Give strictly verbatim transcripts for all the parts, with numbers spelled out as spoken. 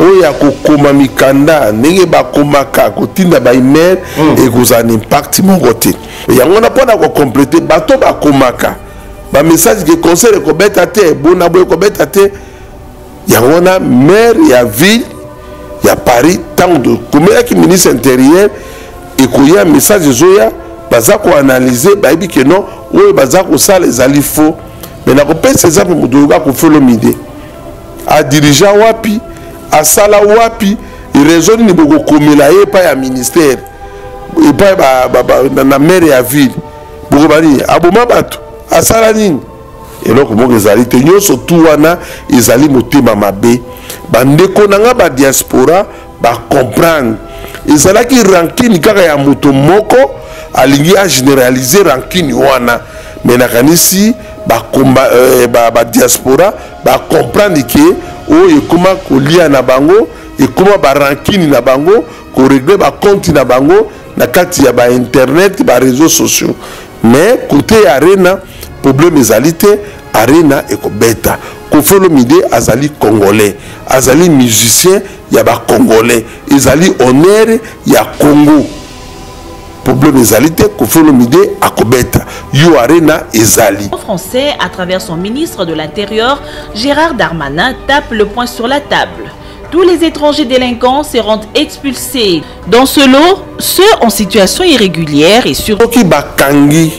oya kokoma mikanda ndenge bakomaka kotinda ba email ekozana impact mon côté yango na pona ko compléter bato bakomaka ba message que conseil ko beta te bona boy ko beta te yango na maire ya ville ya Paris tant de combien qui ministre intérieur et koya message zoya baza ko analyser ba bi que non oyo baza ko sala les alifo mais na ko pèse ça pour mudoga ko Olomidé à dirigeant wapi à sala wapi il raisonne ni boko komela e pa ya ministère e pa ba na maire ya ville boko bani aboma bato à sala nini et donc mon ezali te nyoso tuwana ezali motema mabe bandeko nanga ba diaspora ba comprendre ezala ki rankine kaka ya moto moko alingi a généraliser rankine wana mais nakanisi ba komba ba ba diaspora ba comprendre que o ekoma kolia na bango ekoma ba rankine na bango ko régler ba compte na bango na kati ya ba internet ba réseaux sociaux mais côté arena problème ezali te arena ekobeta Koffi Olomidé azali congolais azali musicien ya ba congolais ezali honneur ya Congo problème ezali te Koffi Olomidé akobeta U Arena ezali français à travers son ministre de l'Intérieur Gérard Darmanin tape le poing sur la table. Tous les étrangers délinquants seront expulsés. Dans ce lot, ceux en situation irrégulière et sur qui bakangi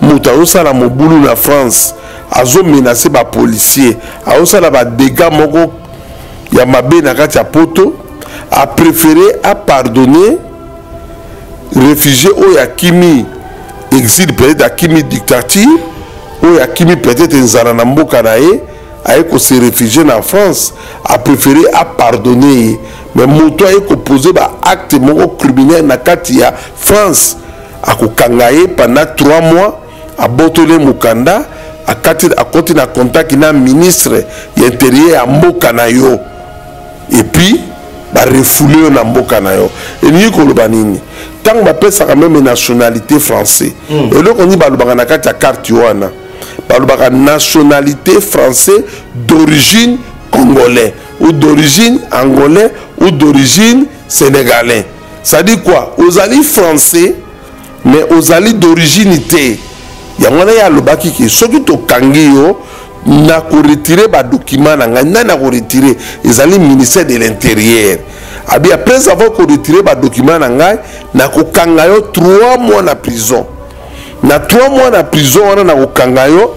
mutao sala mobulu na France azo menacer ba policier azo sala ba dégâts moko ya mabe na kati ya poto a préféré à pardonner réfugié o ya kimi exil peut-être à kimi dictature o ya kimi peut-être nzala na mboka na ye aye ko se réfugier na France a préféré à pardonner mais moto aye ko poser ba acte moko criminel na kati ya France a ko kangaye pendant trois mois à Botolé Mukanda à Katil à côté na contact na ministre intérieur à Mbokanayo et puis ba refouler na Mbokanayo et ni ko lobanini tant ba pesa quand même nationalité français et donc on dit ba lobaka na kati ya carte wana ba lobaka nationalité français d'origine congolais ou d'origine angolais ou d'origine sénégalais ça dit quoi aux alliés français mais aux alliés d'origine il y a moyen à l'obaki qui surtout au Kangio n'a qu'au retirer bas document n'a n'a qu'au retirer les alliés ministère de l'intérieur après avoir qu'au retirer bas document n'a n'a qu'au Kangayo trois mois na prison na trois mois na prison on a au Kangayo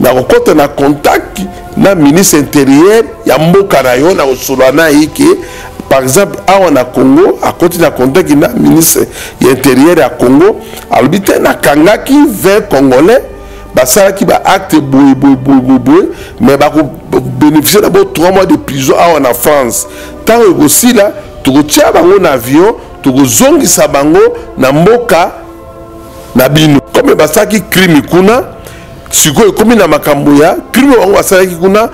n'a qu'au côté na contact na ministre intérieur yambo Karayo na au Solana Ike par exemple à on a Congo à côté na contact na ministre intérieur à Congo albité na kangaki vingt congolais basala qui ba acte boy boy boy boy mais ba bénéficier d'abord trois mois de prison à on a France tant aussi là tu retires bango na avion tu zongisa bango na mboka na bino comme basala qui crime kuna siko comme na makambo ya crime bango basala qui kuna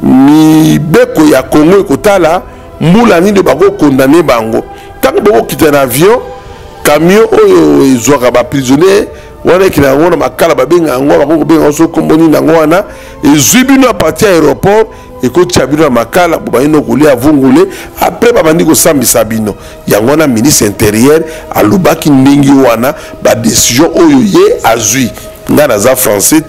mibeko ya Congo ekotala Moulani de Bago condamné Bango. Tant que Bago quitte un avion, camion, ils sont prisonniers, ils ont été prisonniers, ils ont parti à l'aéroport, et quand ils ont été makala, ils ont été prisonniers, après ils ont été prisonniers. Il y a un ministre intérieur, à l'Oubaki Ningiwana, la décision est à Zui. Il y a un français.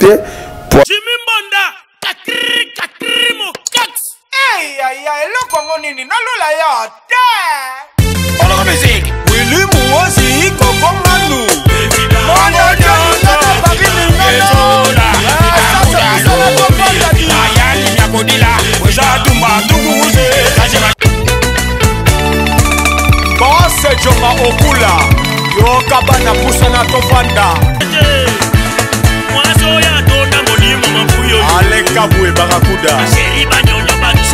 On la musique, Willy Mafuta, Cocomanou,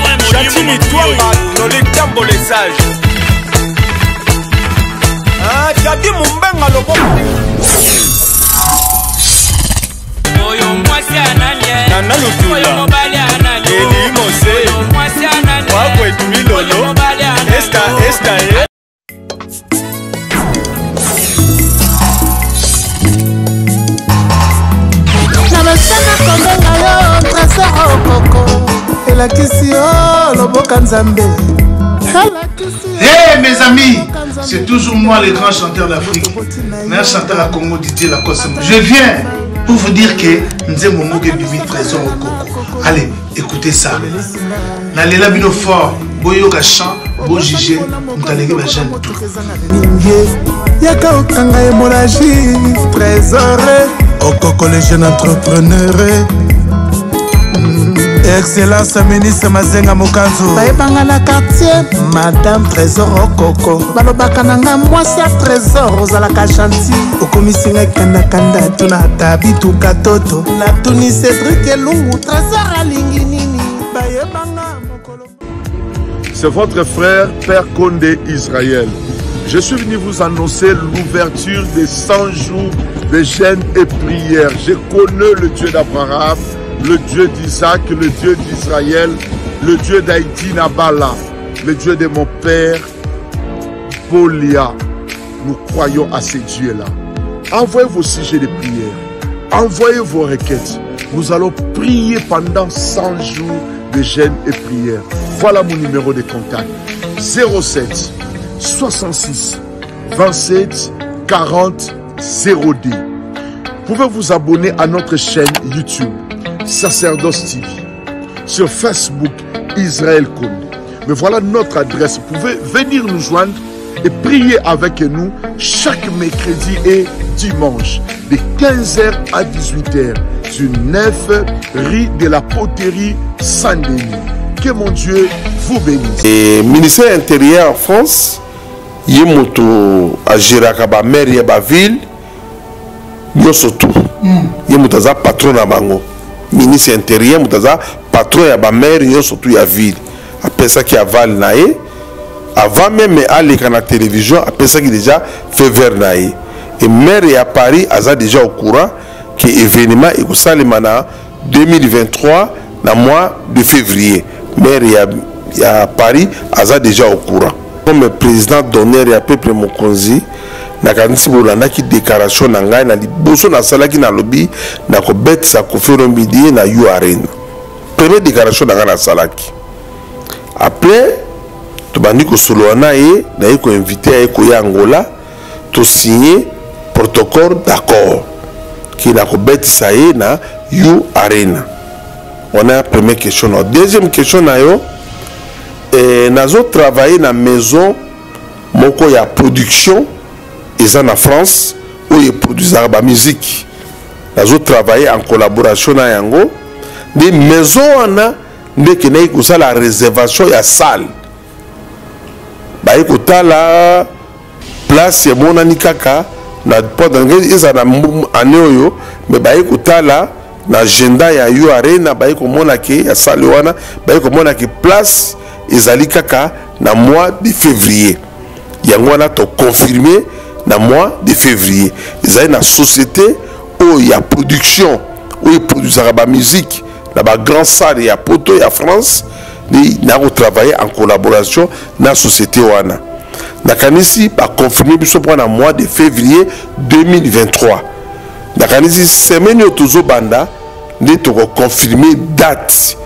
Mon Chatini, toi, dans les tambours, les sages. Ah, tu as dit mon bain à l'eau. La question, le beau canzambe. Hey mes amis, c'est toujours moi le grand chanteur d'Afrique. Mais chanteur à Congo, Didier Lacosme. Je viens pour vous dire que nous avons mon bébé trésor au Congo. Allez, écoutez ça. N'allez la bino fort, boyo kachan, bo jige, m'talégé ma jeune tout. Yaka okanga hémorragie, trésor, au Coco les jeunes entrepreneurs. Excellence ministre Mazenga Mokanzo. Baebanga na quartier, Madame Trésor Okoko. Balobaka nanga mwasi ya Trésor ozalaka chantier. Okomisinga kanda kanda tuna tabi tu katoto. Na tuni Cédric Elungu Trésor alingi nini. Baebanga mokolo. C'est votre frère Père Konde Israël. Je suis venu vous annoncer l'ouverture des cent jours de jeûne et prière. Je connais le Dieu d'Abraham, le Dieu d'Isaac, le Dieu d'Israël, le Dieu d'Haïti, Nabala, le Dieu de mon père, Bolia. Nous croyons à ces dieux-là. Envoyez vos sujets de prière, envoyez vos requêtes. Nous allons prier pendant cent jours de jeûne et prière. Voilà mon numéro de contact. zéro sept soixante-six vingt-sept quarante zéro deux. Vous pouvez vous abonner à notre chaîne YouTube Sacerdoce T V, sur Facebook Israël Konde. Mais voilà notre adresse. Vous pouvez venir nous joindre et prier avec nous chaque mercredi et dimanche de quinze heures à dix-huit heures sur neuf rue de la Poterie Saint-Denis. Que mon Dieu vous bénisse. Et ministère intérieur en France, Yemoto agiraka ba maire ya ba ville, yosotu. Yemoto za patron na bango. Ministre intérieur mutaza patron ya ba maire yo surtout ya ville après ça qui aval naé avant même à l'écran la télévision après ça qui déjà fait vers naé et maire ya Paris aza déjà au courant que événement et salimana deux mille vingt-trois na mois de février maire ya ya Paris aza déjà au courant comme président d'honneur ya peuple mokonzi. Na kanisi bolanda ki déclaration na ngai na liboso na salaki na lobby na ko betsa Koffi Olomidé na U Arena. Première déclaration na na salaki. Après to bandi ko soloana e na e ko invité e ko ya Angola to signer protocole d'accord ki na ko betsa e na U Arena. On a première question. La deuxième question na yo eh nazo travailler na maison moko ya production. Ils en France où ils produisent la musique. Ils ont travaillé en collaboration avec Yango. Des maisons ont la réservation de la salle. Ils ont la place de mon anikaka. Ils ont l'agenda de U Arena. Ils ont salle de place de mois de février. Ils ont confirmé. Dans le mois de février, ils ont une société où il y a production, où ils produisent la musique, dans la grande salle, il y a Poto, il y a France, ils ont travaillé en collaboration dans la société O A N A. Nous avons confirmé dans le mois de février deux mille vingt-trois. Nous avons semaine de confirmer date.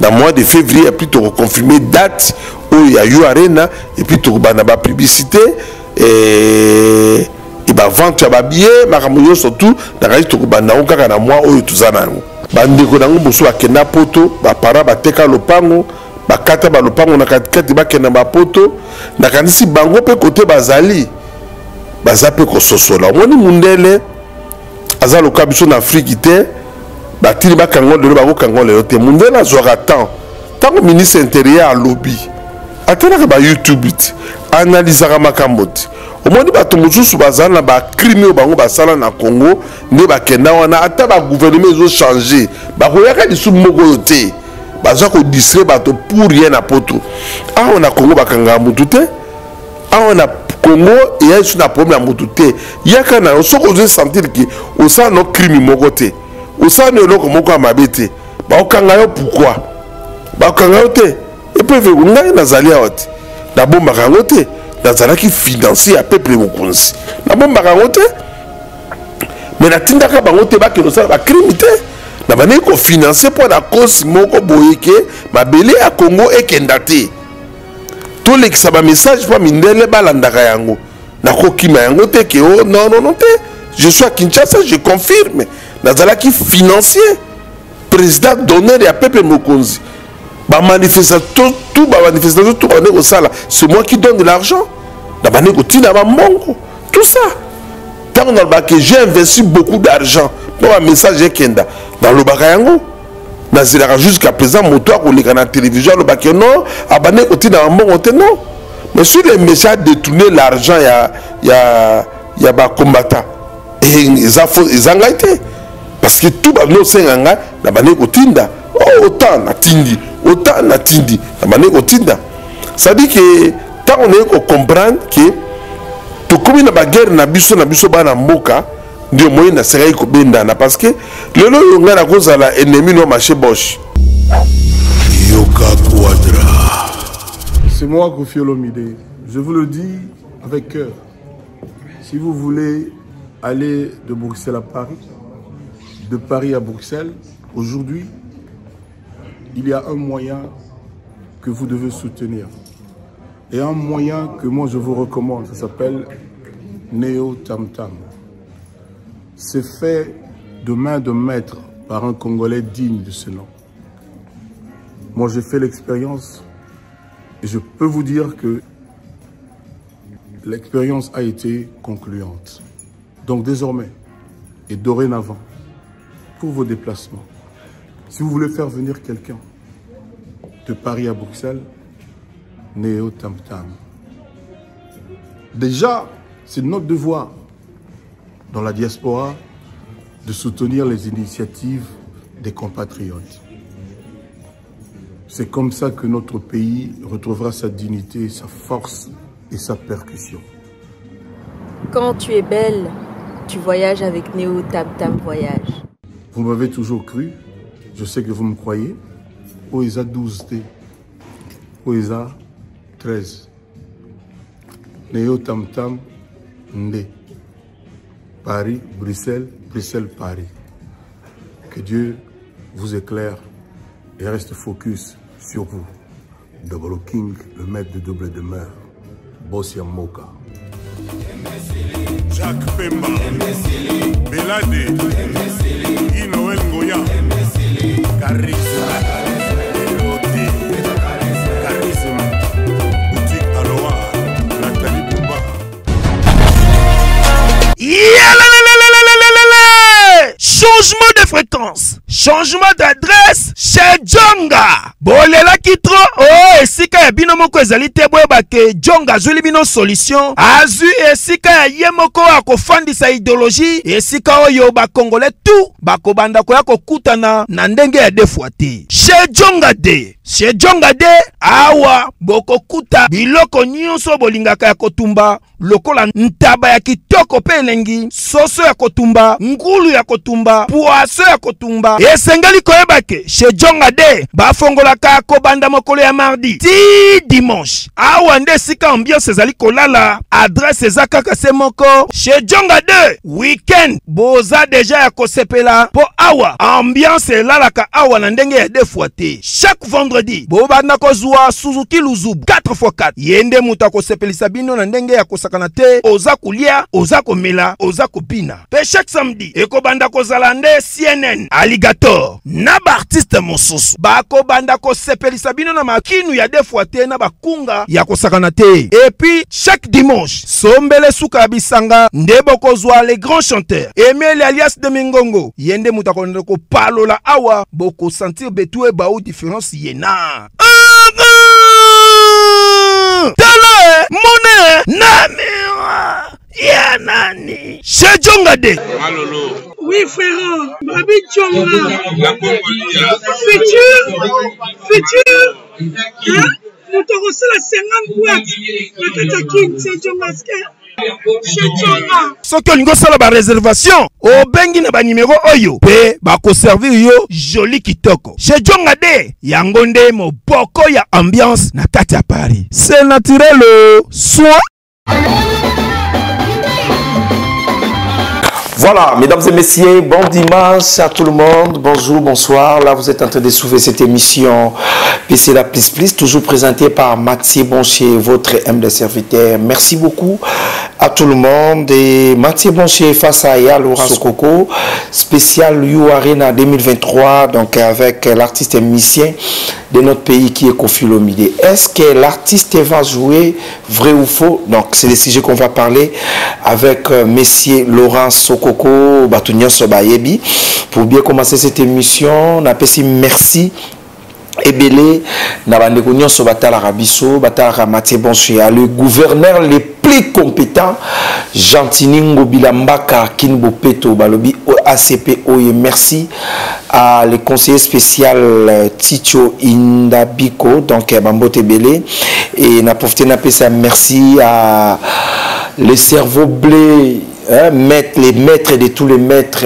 Dans le mois de février, nous avons confirmé date où il y a U Arena et puis nous avons publicité. Et bah vente ya babier makamuyo surtout na kaji to kubanda okaka na mwa oyo tuzana ngo bandeko nango boso bakenda poto ba para bateka lopango bakata ba lopango na katikati bakenda ba poto na kanisi bango pe kote bazali bazape ko sosola moni mundele azalo kabiso na Afrique te batili bakango de bako kango le te mundele azora tant tant ministre intérieur à lobby atena ba YouTube it analysera makamboti omoni bato mususu bazana ba crime bango basala na Congo ne bakenda wana ata ba gouvernement ezo changer bakoyaka disu moko yote baza ko distraire bato pour rien na poto ah on a Congo bakanga mutu te ah on a Congo et ya su na problème mutu te yaka na soko zo sentir ki osa no crime moko te osa no loko moko amabete ba okanga yo pourquoi ba okanga yo te et puis vous n'avez pas zali à haute. La bombe à rangoter, la zala qui finançait à peuple mokonzi. La bombe à rangoter, mais la tinda ka bangote ba que nous avons la crimité. La manière qu'on finançait pour la cause moko boyeke, ma belé à Congo et kendate. Tout tolekisa ba message pa mindele balandaka yango nakokima yango te ke oh non non non te je suis à Kinshasa je confirme nazalaki financier président d'honneur ya peuple mokonzi ba manifestation tout ba manifestation tout on est au sala c'est moi qui donne de l'argent na baneko tina ba mongo tout ça tant on a que j'ai investi beaucoup d'argent pour un message kenda dans le bakayango. Jusqu'à présent, mon toit ou les canaux télévision, le bac non, abonné côté dans un bon côté non. Mais sur les messages détourner l'argent, il y a il y a des combattants. Et ils ont ils ont été parce que tout le monde s'est engagé. La banane cotinda, autant n'attindi, autant n'attindi, la banane cotinda. Ça dit que tant on est au comprendre que tout comme une bagarre n'abuse n'abuse pas dans moka. Dieu moyen na serai ko bendana parce que le lo yonga na cause la ennemi no marché boche Yoka Quadra. C'est moi Koffi Olomidé. Je vous le dis avec cœur. Si vous voulez aller de Bruxelles à Paris, de Paris à Bruxelles, aujourd'hui, il y a un moyen que vous devez soutenir. Et un moyen que moi je vous recommande, ça s'appelle Néo Tam Tam. C'est fait de main de maître par un Congolais digne de ce nom. Moi, j'ai fait l'expérience et je peux vous dire que l'expérience a été concluante. Donc désormais et dorénavant, pour vos déplacements, si vous voulez faire venir quelqu'un de Paris à Bruxelles, Néo Tam Tam. Déjà, c'est notre devoir dans la diaspora, de soutenir les initiatives des compatriotes. C'est comme ça que notre pays retrouvera sa dignité, sa force et sa percussion. Quand tu es belle, tu voyages avec Néo Tam Tam Voyage. Vous m'avez toujours cru, je sais que vous me croyez. Oesa douze D, Oesa treize, Néo Tam Tam Ndé. Paris, Bruxelles, Bruxelles, Paris. Que Dieu vous éclaire et reste focus sur vous. Double King, le maître de double demeure. Bossia Moka. Jacques Pemba. Belade. Inoël Goya. Charisme. Eloté. Charisme. Boutique Aloha. Nathalie Bouba. Yeah! Changement de fréquence, changement d'adresse chez Djonga. Bolela kitro, oh esika ya bino moko ezali te boyeba ke Djonga azuli bino solution. Azu esika ya ye moko akofandisa idéologie, esika oyo ba Congolais tout bakobanda koya kokutana na ndenge ya defwa te. Chez Djonga de, chez Djonga de awa bokokuta biloko nyonso bolingaka ya kotumba. Lokola ntaba ya kitoko pe elengi, soso ya kotumba, ngulu ya kotumba, poaso ya kotumba. Esengeli koyeba ke chez Djonga de bafongolaka kobanda mokolo ya mardi ti dimanche. Awa nde sika ambiance ezali kolala, adresse eza kaka se moko chez Djonga de weekend boza deja ya kosepela po awa ambiance elalaka awa na ndenge ya deux fois te. Chaque vendredi bobanda kozwa Suzuki Luzubu quatre fois quatre. Yende muta kosepelisa bino na ndenge ya kosaka te oza kulia oza komela oza kopina pe chaque samedi ekobanda kozala nde C N N Alligator na ba artiste mosusu bakobanda kosepelisa bino na makinu ya deux fois te na bakunga ya kosakana te. Et puis chaque dimanche sombele suka bisanga nde bokozwa les grands chanteurs Emile alias de Mingongo yende muta konde kopalola awa boko sentir betu ebao différence yena tala mone namira ya nani chez Djonga de. Malolo. Oui frère, Babi Djonga. La Congolia. Futur, futur. Hein? Nous t'aurons la cinquante boîtes. Le Katakin, c'est Djonga so que lingo sala ba réservation o bengi na ba numéro oyo pe ba ko servir yo joli kitoko chez Djonga de yango nde mo boko ya ambiance na kati ya Paris c'est naturel soin. Voilà, mesdames et messieurs, bon dimanche à tout le monde. Bonjour, bonsoir. Là, vous êtes en train de suivre cette émission P C La Plus Plus, toujours présentée par Mathieu Bonchier, votre humble serviteur. Merci beaucoup à tout le monde. Et Mathieu Bonchier face à Laurent Sokoko, spécial U Arena deux mille vingt-trois, donc avec l'artiste et musicien de notre pays qui est Koffi Olomidé. Est-ce que l'artiste va jouer, vrai ou faux? Donc, c'est le sujet qu'on va parler avec euh, Monsieur Laurent Sokoko, Batounian Sobayebi. Pour bien commencer cette émission, on appelle merci. Ebele, Nabandekounion Sobatala Rabiso, Batara Mathieu Bonchia, le gouverneur le plus compétent, Gentini Ngobilambaka, Kinbo Peto, Balobi, A C P, Oye, merci à le conseiller spécial Tito Indabiko, donc Bambo Tebele, et n'a profité n'a ça merci à le cerveau blé, hein, maître, les maîtres de tous les maîtres.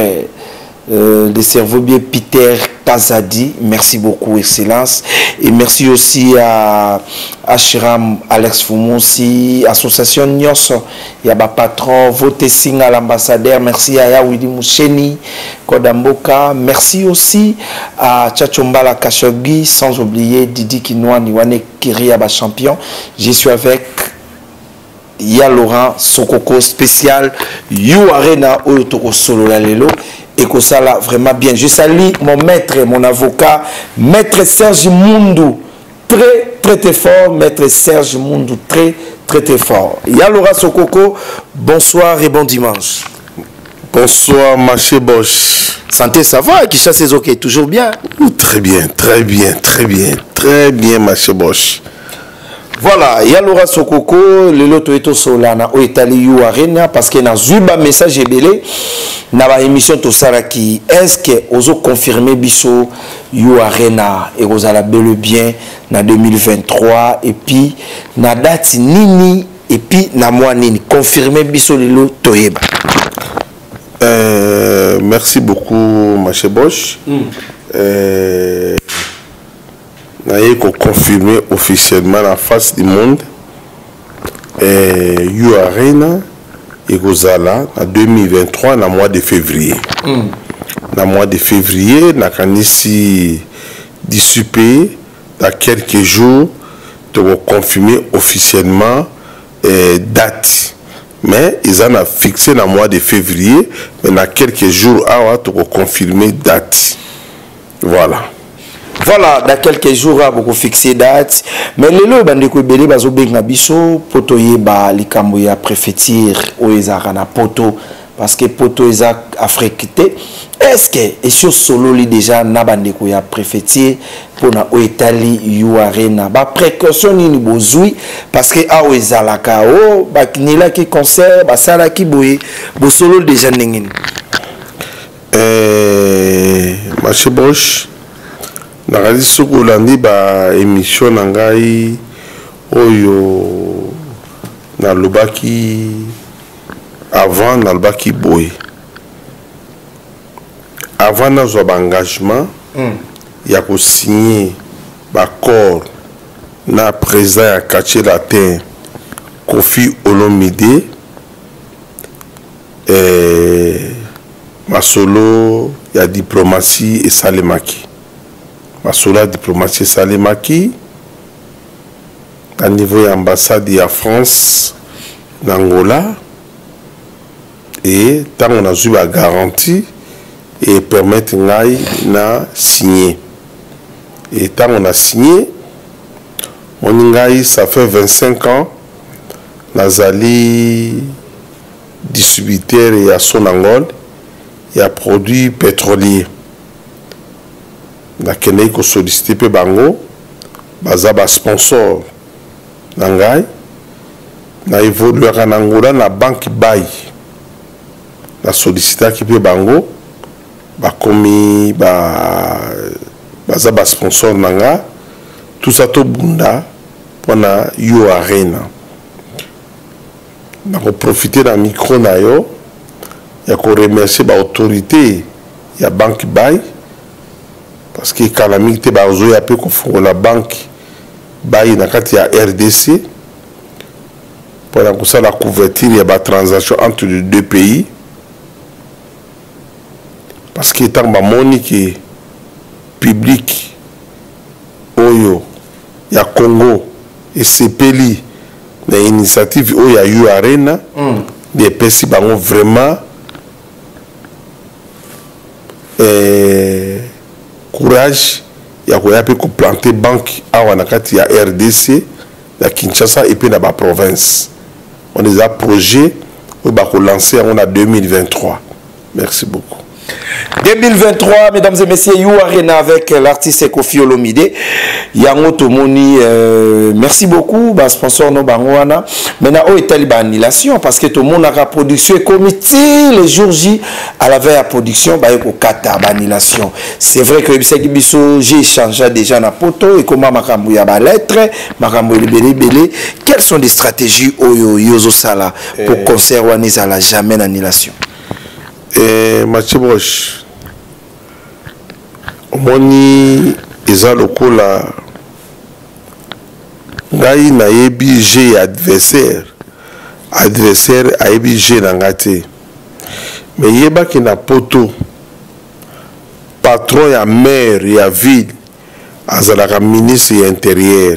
Euh, le cerveau bien Peter Pazadi, merci beaucoup Excellence, et merci aussi à Ashram Alex Foumonsi, Association Nyonso, Yaba Patron, Voté Sing à l'ambassadeur, merci à Yawidi Moucheni, Kodamboka, merci aussi à Tchatchombala Khashoggi, sans oublier Didi Kinoa, Niwane Kiri Yaba Champion. J'y suis avec Ya Laurent Sokoko spécial U Arena Oyotoko Solo Lalelo. Et que ça là, vraiment bien. Je salue mon maître, mon avocat, maître Serge Mundo. Très, très, très fort, maître Serge Mundo. Très, très, très fort. Ya Laurent Sokoko, bonsoir et bon dimanche. Bonsoir, Mathieu Bosch. Santé, ça va? Kinshasa, c'est ok, toujours bien? Ouh, très bien, très bien, très bien, très bien, Mathieu Bosch. Voilà, il y a Laurent Sokoko, le loto est au Solana, au Italie, au Arena, parce qu'il y a un message belé, dans l'émission de Saraki. Est-ce que vous avez confirmé Bissot, U Arena, et vous avez le bien, en deux mille vingt-trois, et puis, na date nini, et puis, na moi nini, confirmé Bissot, le loto est euh, merci beaucoup, Maché Bosch. Mm. Euh... qu'on confirmé officiellement la face du monde et U Arena et Gozala en deux mille vingt-trois dans le mois de février. Mm. Dans le mois de février, nous avons ici dissipé dans quelques jours de confirmer officiellement la eh, date. Mais ils en ont fixé dans le mois de février, mais dans quelques jours, nous avons confirmé la date. Voilà. Voilà, dans quelques jours, beaucoup fixé date. Mais les lois, ben de quoi belé, baso benga biso, poto yeba, likamboya préfecture, oezarana poto, parce que poto ezak afrikité. Est-ce que et sur solo li déjà na bande ko ya préfecture pour na oetali U Arena ba précaution ni bozui parce que a oezala ka o ba kinila ki concert ba sala ki boye bo solo déjà nengini. Euh Mathieu Bonchier na réalisation hollandais ba émission nangai oyo na lobaki avant na lobaki boy avant na zo engagement il y a ko signer ba corps na présent à Kaché la terre Koffi Olomidé et masolo ya diplomatie et salemaki Masoula diplomatie Salemaki, à niveau ambassade à France, d'Angola, et tant on a eu la garantie et permettre de signer. Et tant on a signé, on a ça fait vingt-cinq ans, Nazali distributeur et à son Angola, et à produits pétroliers. Na kenei ko sollicité pe bango baza ba sponsor nangai na évoluer en Angola na banque bay na sollicité ki pe bango ba komi ba baza ba sponsor nanga tout ça to bunda pona U Arena na ko profiter na micro na yo ya ko remercier ba autorité ya banque bay. Parce que quand la micte baozo ya peu confond la banque baï na kati ya R D C pour la couverture il y a des transactions entre les deux pays parce que tant que monique public oyo ya Congo et sepeli na initiative oyo ya U Arena des pesi bango vraiment courage ya ko ya pe ko planter banque awa na kati ya R D C la Kinshasa et puis na ba province on les a projet au ba ko lancer on a deux mille vingt-trois. Merci beaucoup. deux mille vingt-trois, mesdames et messieurs, U Arena avec l'artiste Koffi Olomidé. Yango Tomoni, euh, merci beaucoup. Bah, sponsor no Bangoana. Maintenant, où est-elle l'annulation? Parce que tout le monde a la production. Et comme le jour J, à la veille à production, bah, il y a Qatar, l'annulation. C'est vrai que j'ai échangé déjà dans poto. Et comment Makamou y a la lettre? Makamou y a belé belé. Quelles sont les stratégies Oyo Sala pour conserver la jamais l'annulation? Eh, Mathieu Bonchier, moni eza lokola ngai na yebi je adversaire adversaire a yebi je na ngate me yeba ki na poto patron ya maire ya ville azalaka ministre ya intérieur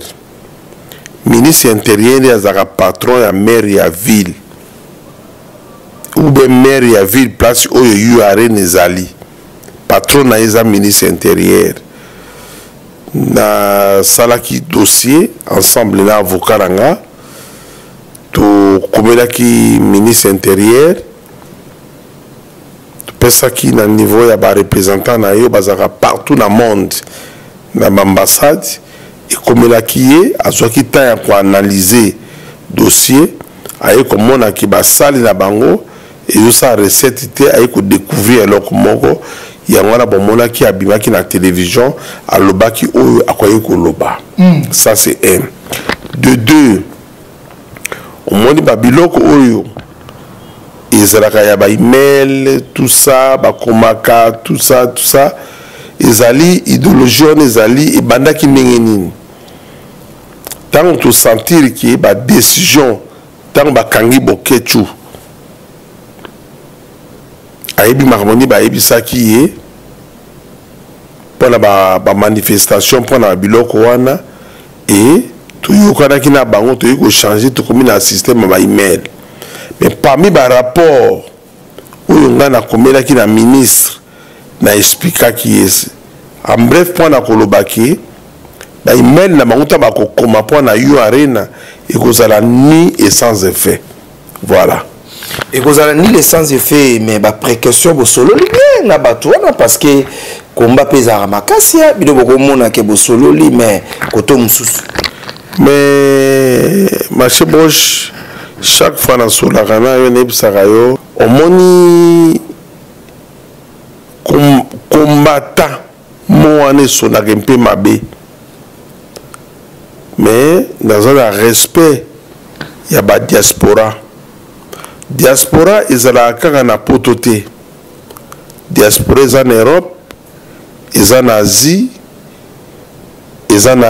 ministre ya intérieur azalaka patron ya maire ya ville ou bien maire ya ville place oyo yu arena ezali patron na eza ministre intérieur na salaki dossier ensemble na avocat nanga to komelaki ministre intérieur to pesaki na niveau ya ba représentant na yo bazaka partout na monde na ambassade et komelaki ye azwaki temps ya ko analyser dossier aye komona ki basali na bango. Et ça recette était à découvrir alors que Moko y a un bon qui a bimaki na télévision à l'oba qui ou à quoi loba. Ça c'est un. De deux, au moins de Babiloko Oyo, ils allaient par email, tout ça, par komaka, tout ça, tout ça. Ils allaient idéologie, ils allaient et banda qui mengenin. Tant que sentir que par décision, tant que kangi boketu. Aïbi Marmoni, Aïbi Sakiye, pour la manifestation, pour la biloko wana, et tout le monde qui n'a pas changé, tout le monde a un système à email. Mais parmi les rapports, où on a combien qui n'a ministre, n'a expliqué qui est. En bref, pour la Kolobaki, l'email n'a pas comme un point à U Arena, et que ça n'a ni et sans effet. Voilà. Et vous avez ni les sans effet, mais la précaution vous solo bien là bas parce que combat pesara makasia, il doit remonter que vous solo mais quand on souffre. Mais Mathieu Bonchier, chaque fois dans son arena, il ne peut s'arrêter. Au moni combattant, moi en est son agempé mabé, mais dans un respect, il y a la diaspora. Diaspora ezala kaka na pototé. Diaspora eza en Europe, eza en Asie, eza en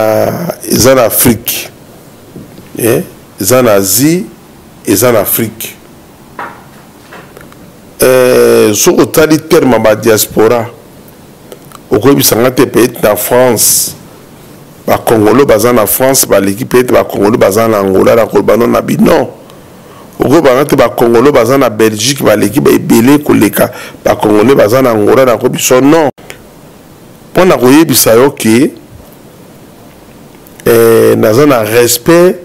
Afrique. Eh, eza en Asie, eza en Afrique. Euh, so otali terme ba diaspora. Okobisanga te peut être na France. Ba Congolo bazan na France, ba l'équipe peut-être ba Congolo bazan na Angola, na Kolbano na Binon. Au Barat, les Congolais basés en Belgique, l'équipe est belée, les Congolais basés en Angola, dans le non. Pour nous, nous avons respect,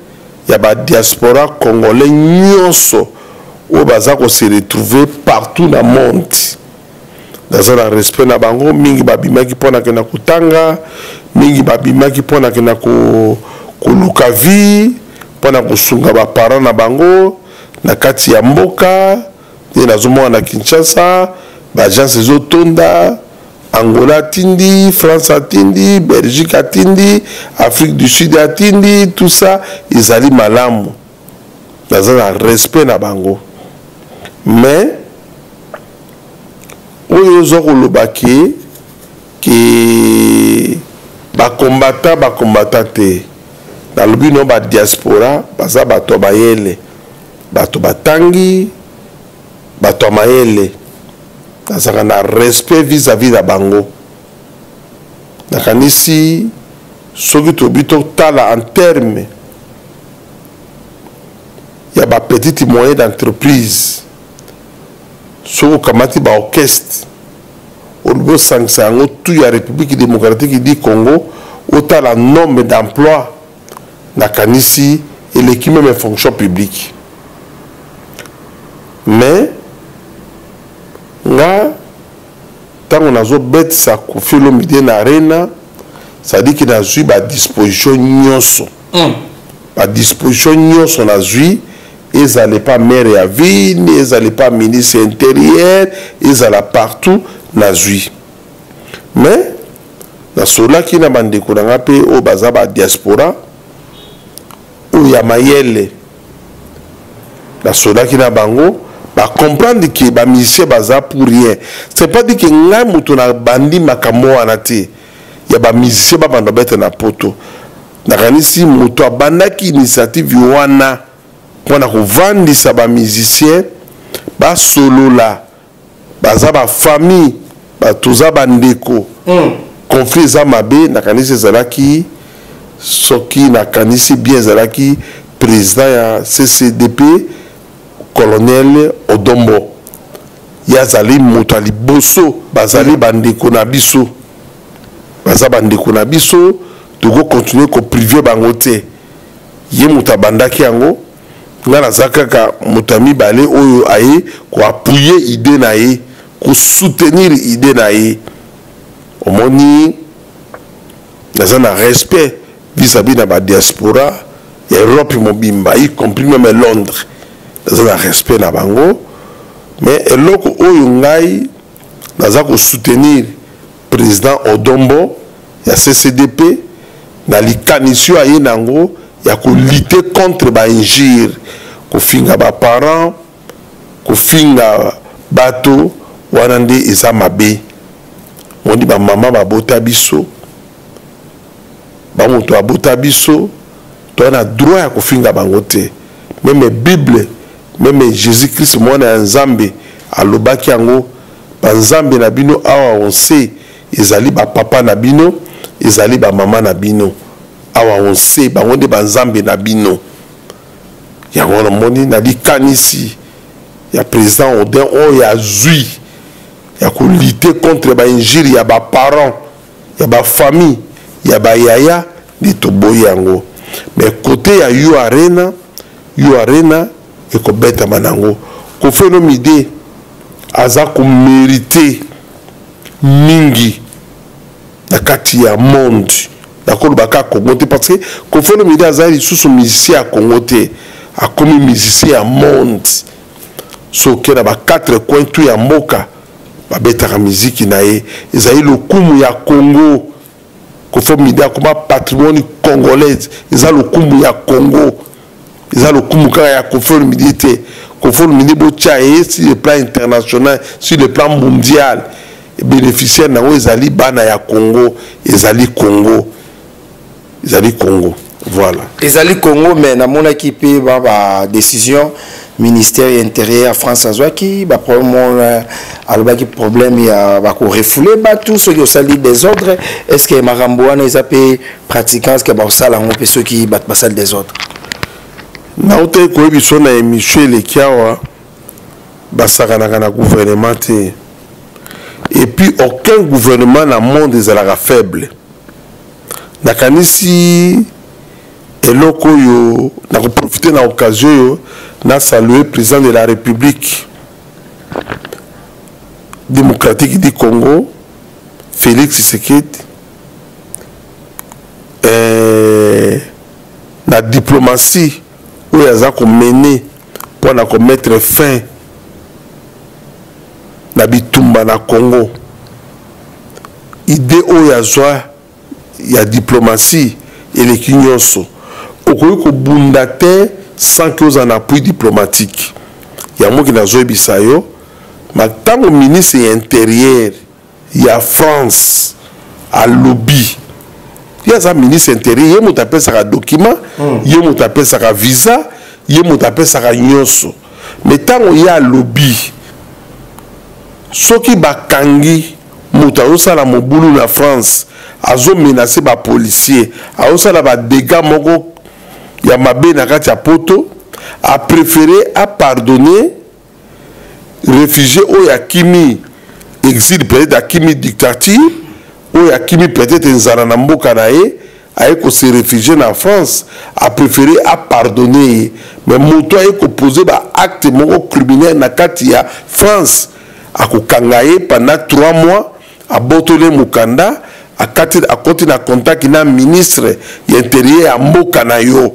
il y a des diaspora congolais nyonso au bazar qu'on se retrouve partout dans le monde. Nous avons respect, nous avons mingi babima qui pona que na kutanga, mingi babima qui pona que na kulukavi, pona kusunga ba parents na bango. Na kati ya mboka de na zomo na Kinshasa ba gens zo tonda Angola tindi France tindi Belgique tindi Afrique du Sud tindi tout ça ezali malamu bazana respect na bango mais oyo zo kolobaki ki ba combattant ba combattate dans le but non ba diaspora baza ba tobayele bato batangi bato mayele nazakana respect vis-à-vis de bango. Nakanisi sogito bito tala en terme. Il y a des petites moyens d'entreprise. Sur kamati ba orchestre. Au niveau sanction, tout la République démocratique du Congo, autant le nombre d'emplois nakanisi et l'équipe même fonction publique. Mais là, tant qu'on a zo bête ça Koffi Olomidé na arena, ça dit qu'il a eu ba disposition nyonso. Ba disposition nyonso na zui. Ils n'allaient pas maire et à ville, ils n'allaient pas ministre intérieur, ils allaient partout, nazui. Mais, dans cela qui n'a pas de découragé au Bazaba diaspora, ou Yamayele, dans cela qui n'a pas de comprendre que les ministres sont pour rien. Ce n'est pas dire que les gens sont en bandit, mais ils sont en ministère, ils sont en bête na poto. Ils sont en bandit, initiative O A N A. Quand on vend des musiciens, bas solo là, bas ça bas famille, bas tout ça bas déco, conflit ça mabé, nakanisi zalaki, soki nakanisi bien zalaki, président ya C C D P, colonel Odombo, yazali motali bosso, bas zali bas déco nabiso, bas ça bas déco nabiso, tu go continuer qu'on privé bangote, yé mutabanda ki ango. Nga la zakaka mutami balé oyo aye ko appuyer idée na ye ko soutenir idée na ye omoni nazana respect vis-à-vis na ba diaspora Europe mobimba y compris même Londres nazana respect na bango mais eloko oyo ngai nazako soutenir président Odombo ya C C D P na likanisio aye nango il y a qu'on lutter contre l'injure, qu'on finga ba parents, qu'on finga bateau, ou anande isamabé. On dit ba maman ba botabiso, ba moto ba botabiso, toi on a droit à qu'on finga bangote. Même la Bible, même Jésus-Christ moi on a un Zambé, à l'obakiango, un Zambé nabino awa on sait, ils allaient ba papa nabino, ils allaient ba maman nabino. Awa on sait bango de banzambe na bino ya ngona moni na likanisi ya président Odin o ya zui ya ko lutter contre ba injure ya ba parents ya ba famille ya ba yaya de toboyango mais côté ya U Arena U Arena e ko beta manango Koffi Olomidé aza ko mériter mingi na kati ya monde. D'accord, baka Congo parce que Koffi Olomidé azali sous musicien à Congo té a comme musicien à monde so que na ba quatre coins tout ya moka ba betaka musique naé ezali lokumu ya Congo Koffi Olomidé comme patrimoine congolais ezali lokumu ya Congo ezali lokumu ka ya Koffi Olomidé té Koffi Olomidé bocha et sur le plan international sur le plan mondial bénéficiaire na ezali bana ya Congo ezali Congo Isali Congo, voilà. Isali Congo, mais dans mon équipe, il y a des décisions ministère intérieur France Azouaki, bah probablement alors qui problème il y a bah qu'on refoulé bah tout ce qui au salle des ordres est-ce que Marambouane ils appellent pratiquants qui bah au salle on peut ceux qui battent pas salle des ordres. Naote quoi ils sont les Michel et Kiawa bah ça quand on a gouvernement et puis aucun gouvernement dans le monde est à la faible. Nakanisi eloko yo na profiter na occasion yo na saluer président de la République démocratique du Congo Félix Tshisekedi euh la diplomatie où il a mené pour na mettre fin na bitumba na Congo idée où il a il y a diplomatie et les Kinyonso. Au Koyoko Bundate, sans cause en appui diplomatique. Il y a moi qui n'a joué Bissayo. Mais tant que le ministre est intérieur, il y a France à lobby. Il y a un ministre intérieur, il y a un document, il y a un visa, il y a un nyonso. Mais tant qu'il y a lobby, ceux qui bakangi mutao sala mobulu na France azo menacer ba policiers azo sala ba dégâts moko ya mabe na kati ya poto a préféré à pardonner réfugiés ou ya kimi exil peut-être à kimi dictature ou ya kimi peut-être nzala na mboka na ye aiko se réfugier na France a préféré à pardonner mais moto aiko poser ba acte moko criminel na kati ya France a kokangaye pendant trois mois à Botolé Mukanda à Katil à côté d'un contact qui n'a ministre intérieur à Mbokanayo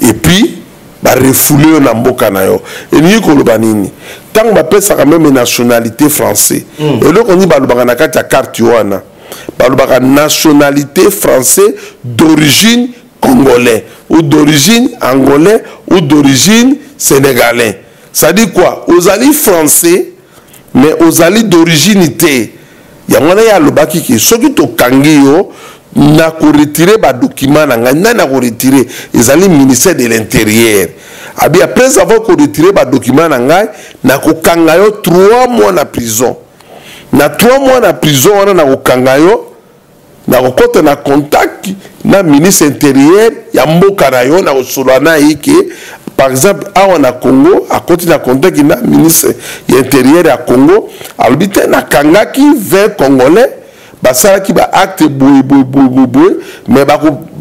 et puis bah refoulé en Mbokanayo et mieux que le banini tant qu'on appelle ça quand même une nationalité française et donc on dit bah le baganaka ta carte yoana bah le bagan nationalité française d'origine congolais ou d'origine angolais ou d'origine sénégalais ça dit quoi aux alliés français mais aux alliés d'originité il y a le baki qui ceux qui to kangio n'a qu'au retirer ba document n'a n'a qu'au retirer les alliés ministère de l'intérieur abi après avoir qu'au retirer ba document n'a n'a qu'au kangayo trois mois na prison na trois mois na prison on n'a qu'au kangayo n'a qu'au côté na contact na ministre intérieur ya mboka na yo na osolana yiki. Par exemple, à on a Congo, à côté d'un contact qui n'a ministre intérieur à Congo, à l'hôpital na Kanga qui vingt Congolais, bah ça qui va acte boué boué boué boué, mais bah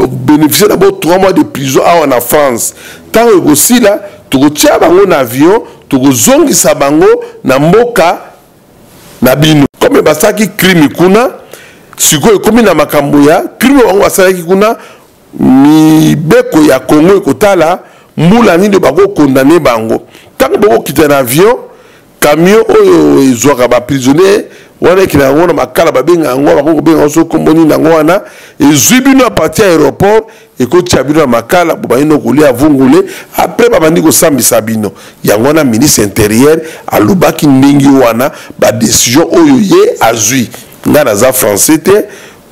bénéficier d'abord trois mois de prison à on a France. Tant que aussi là, tu retires bango avion, tu rezongi sa bango na mboka na bino. Comme bah ça qui crime kuna, si quoi comme na makamboya, crime on va ça qui kuna mi beko ya Congo ekotala. Moulani de Bago condamné Bango. Tant que Bago quitte un avion, camion, ils sont prisonniers, ils ont été prisonniers, ils sont prisonniers, ils sont prisonniers, parti à l'aéroport, et quand ils ont Makala, ils ont roulé à Vongolé, après, ils ont Sambi Sabino. Il y a un ministre intérieur, à l'Obaki Ningiwana, la décision Oyoye à Zui. Nous avons un Français,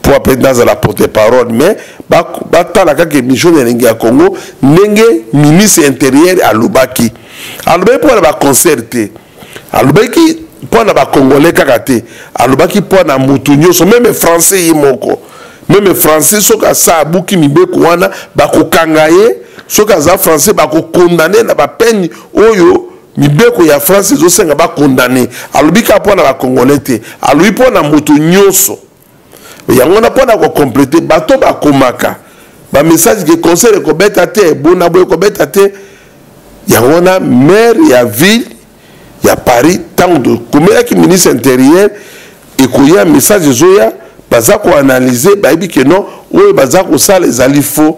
pour apprendre à la porte-parole, mais batala que mission de l'India Congo, n'engé ministre intérieur à Lubaki. À Lubaki pour la concerter, à Lubaki pour la congolais kakaté, à Lubaki pour la moutounio, même français et moko, même français sont à ça bouki mibe kouana, bako kangaye, sont à français bako condamné na ba peine oyo. Mibeko ya français zo senga ba condamné. À Lubaki pour la congolais té, à lui pour la moutounio so. Il y a un point à compléter. Bato ba komaka. Ba message que conseil est combattu à terre. Bon abou est combattu à terre. Il y a un maire, il y a ville, il y a Paris. Tant de combien qui ministre intérieur et qu'il y a un message zoya. Bazako analyser. Baby que non. Oui bazako ça les alliés faux.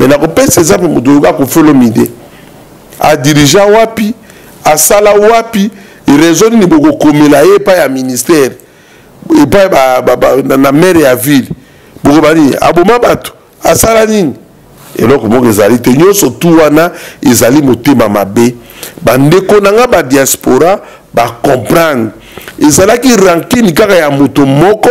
Mais la compagnie c'est ça pour Moudouga Koffi Olomidé. À dirigeant wapi, à sala wapi. Il raisonne ni beaucoup comme la et pas un ministère. Et puis, dans la mer et la ville, pour dire, à Bomabato, à Salanine. Et donc, les alliés, surtout, ils allaient monter Mamabé. Bandekonanga, la diaspora, va comprendre. Ils allaient qui rancune, car il y a Moutomoko,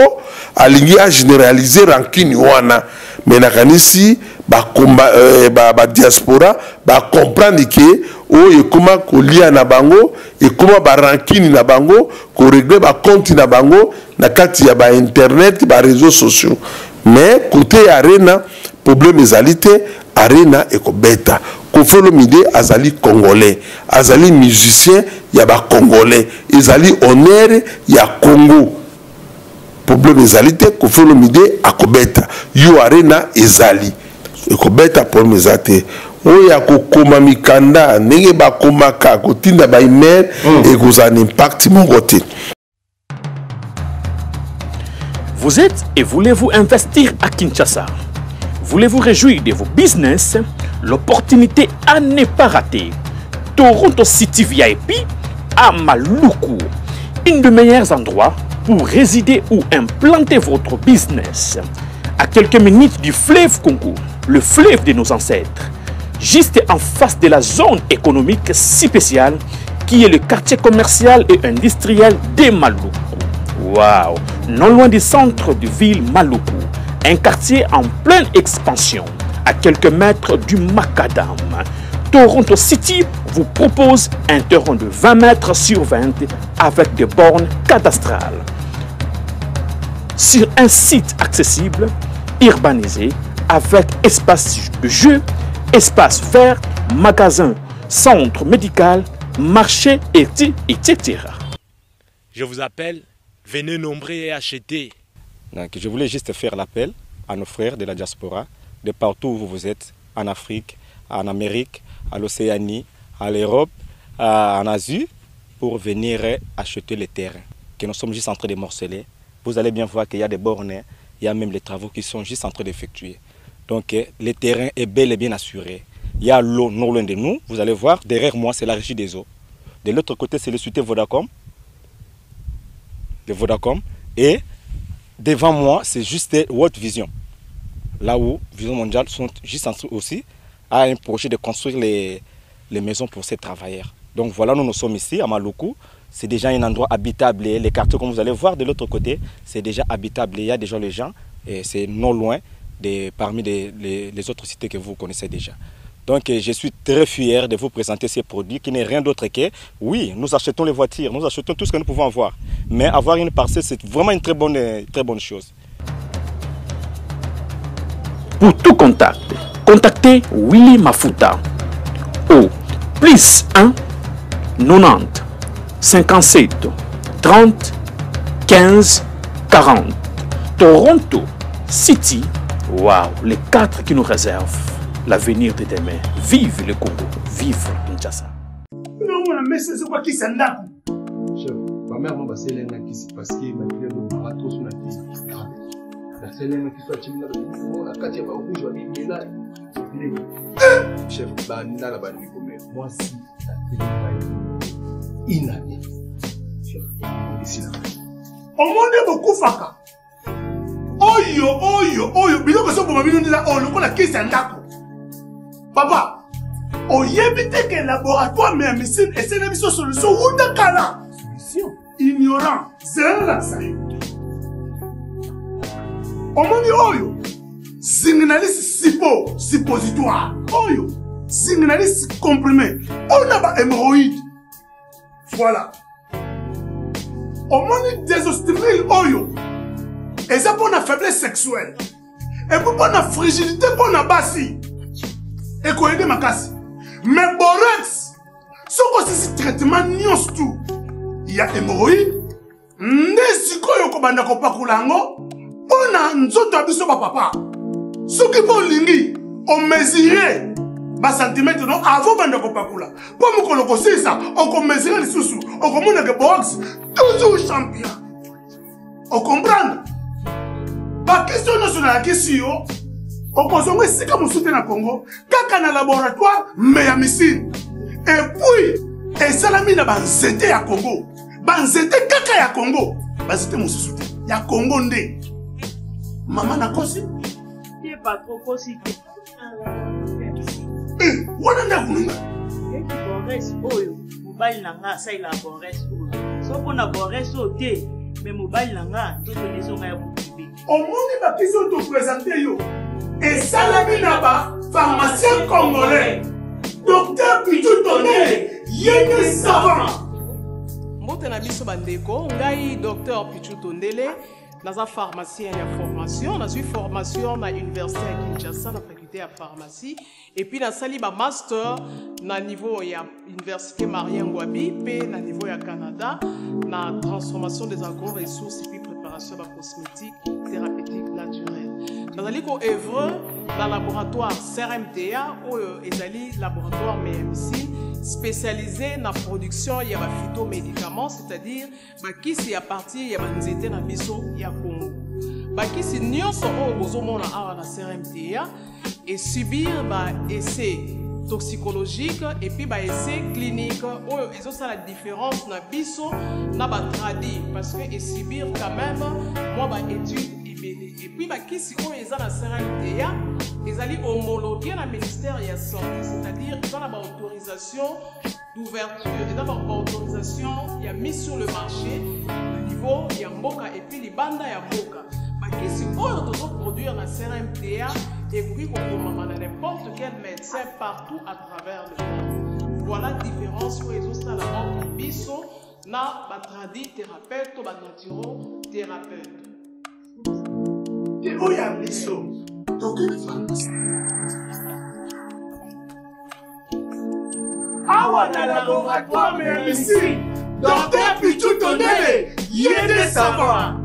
aligné à généraliser rancune, Wana. Mais la Kanisi, la diaspora, va comprendre que. Oh, et comment qu'on lie à Nabango, et comment on rancune Nabango, qu'on règle le compte Nabango, na kati ya ba internet, ba réseaux sociaux. Mais côté Arena, problème ezalité, Arena et Kobeta. Koffi Olomidé, azali congolais, azali musicien, ya ba congolais, ezali honneur, ya Congo. Problème ezalité, Koffi Olomidé a Kobeta. U Arena ezali. Et Kobeta problème ezalité. Oya kokoma mikanda ndenge bakomaka kotinda ba email et koza un impact mon côté. Vous êtes et voulez-vous investir à Kinshasa? Voulez-vous réjouir de vos business? L'opportunité à ne pas rater. Toronto City V I P à Maloukou. Une des meilleurs endroits pour résider ou implanter votre business. À quelques minutes du fleuve Congo, le fleuve de nos ancêtres. Juste en face de la zone économique spéciale qui est le quartier commercial et industriel de Maloukou. Waouh! Non loin du centre de ville Maloukou, un quartier en pleine expansion, à quelques mètres du Macadam. Toronto City vous propose un terrain de vingt mètres sur vingt avec des bornes cadastrales. Sur un site accessible, urbanisé, avec espace de jeu, espace vert, magasin, centre médical, marché, et cetera. Je vous appelle, venez nombrer et acheter. Donc, je voulais juste faire l'appel à nos frères de la diaspora, de partout où vous êtes, en Afrique, en Amérique, à l'Océanie, à l'Europe, en Asie, pour venir acheter les terrains que nous sommes juste en train de morceler. Vous allez bien voir qu'il y a des bornes, il y a même les travaux qui sont juste en train d'effectuer. Donc le terrain est bel et bien assuré. Il y a l'eau non loin de nous, vous allez voir, derrière moi c'est la régie des eaux. De l'autre côté c'est le site Vodacom, de Vodacom, et devant moi c'est juste World Vision. Là où Vision Mondiale sont juste en train aussi à un projet de construire les, les maisons pour ces travailleurs. Donc voilà, nous nous sommes ici à Maloukou. C'est déjà un endroit habitable et les quartiers, comme vous allez voir de l'autre côté, c'est déjà habitable. Il y a déjà les gens et c'est non loin de, parmi les, les, les autres cités que vous connaissez déjà. Donc je suis très fier de vous présenter ces produits qui n'est rien d'autre que, oui, nous achetons les voitures, nous achetons tout ce que nous pouvons avoir. Mais avoir une parcelle, c'est vraiment une très bonne, très bonne chose. Pour tout contact, contactez Willy Mafuta au plus un, quatre-vingt-dix, cinquante-sept, trente, quinze, quarante. Toronto City, waouh, les quatre qui nous réservent l'avenir de demain. Vive le Congo, vive Kinshasa. Non, mais c'est quoi qui s'endort? Ma mère m'a passé l'un qui s'est passé, ma fille m'a parlé trop sur la fille. La seule qui soit timide, la quatrième au rouge, je vais là. Chef, banana la banane, moi si, la fille il n'a rien. On monte beaucoup faka. Oyo, oyo, oyo. Bien que ce soit pour là, on le connaît la caisse en d'accord. Papa, on y évite que le laboratoire même ici essaie de mettre solution ou de cala. Solution. Ignorant, c'est là ça. On monte oyo. Signalise suppo, suppositoire. Oyo. Signalise comprimé. On a pas hémorroïde. Voilà. Au monde désostril oyo. Et ça pour la faiblesse sexuelle. Et pour la fragilité pour la bassi. Et qu'on aide ma casse. Mais borax, ce qu'on sait traitement nions tout. Il y a hémorroïdes. N'esiko yoko banda ko pakulango. On a nzoto abiso ba papa. Ce qui vont lingi, on mesurait. Centimètres non avant bande ko pakula pour moko loko sisa on ko mesurer les sous on ko mona que box toujours champion on comprend ba question nationale question on konzongo sika mo soutenir na Congo kaka na laboratoire mais ya missile et puis et salami na banzete ya Congo banzete kaka ya Congo banzete mo soutenir ya Congo ndé maman na kosi ye pas trop kosi. Eh, on a la bourresse. Au monde, ils ont présenté. Et Salaminaba, pharmacien congolais, docteur Pitou Tonné, Yéné Savant. Docteur Pitou Tonné, pharmacien et formation, dans une formation à l'université à Kinshasa, à pharmacie et puis dans sali ba master na niveau ya université Marien Ngouabi pe na niveau ya Canada na transformation des agro-ressources et puis préparation ba cosmétique thérapeutique naturelle dans ali ko œuvre dans laboratoire C R M T A ou ezali laboratoire M M C spécialisé dans la production ya ba phytomédicaments c'est-à-dire ba kisi à partir ya ba nzete na biso ya Congo ba kisi nyonso o bozomona awa na C R M T A et subir des essais toxicologiques et puis des essais cliniques. Ils ont ça la différence dans le na ba tradi parce que subir quand même moi des études et béné et puis qui si on est dans la C R M T A ils allaient homologuer le ministère de la santé c'est-à-dire ils ont la autorisation d'ouverture ils ont la autorisation il y a mis sur le marché au niveau il y a mboka et puis les bandes il y a mboka qui si on doit produire la C R M T A débris recouvrement de n'importe quel médecin partout à travers le monde. Voilà la différence où les autres la biso na batradi thérapeute ou batantiro thérapeute. Et où y a biso? Donc awa na laboratoire mais ici, dans tes pitous tonnelles, y a des savants.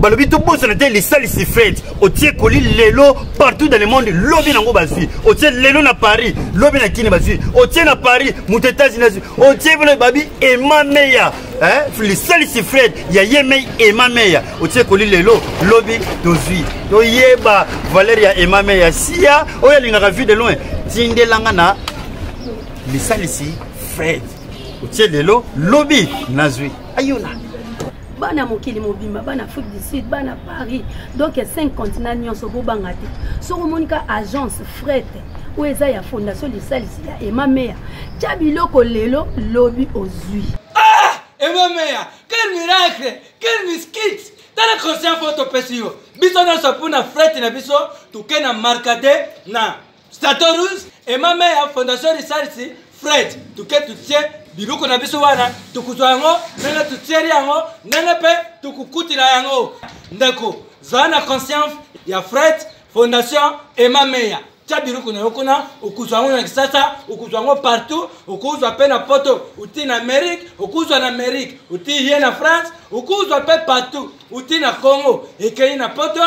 Balobi tout bon sur les salles ici faites. Au tiers colis l'élo partout dans le monde. Lobby n'ango basi. Au tiers l'élo na Paris. Lobby na Kine basi. Au tiers na Paris. Mouteta zinazi. Au tiers vole babi et ma meya. Hein? Les salles ici faites. Ya yemei et ma meya. Au tiers colis l'élo. Lobby dozi. Do yeba Valéria et ma meya. Sia. Oh ya l'ina vu de loin. Tinde langana. Les salles ici faites. Au tiers l'élo. Lobby nazui. Ayola. Bana mokili mobimba bana Afrique du Sud bana Paris donc cinq continents nyonso bobangate soko monika agence fret ou eza ya fondation de salisi ya Emma Meya chabiloko lelo lobby ozui. Ah Emma Meya quel miracle quel miskit tala conscient photo pesio biso na sapuna fret na biso tukena markate na Sacerdoce Emma Meya fondation de salisi fret tuket tutie biloko na biso wana tukuzwa yango nanga tutseri yango nanga pe tukukutila yango ndeko zana conscience ya Fred fondation Emma Meya tia biloko na yokona ukuzwa yango na kisasa ukuzwa yango partout ukuzwa pe na poto uti na Amérique ukuzwa na Amérique uti hier na France ukuzwa pe partout uti na Congo ekei na poto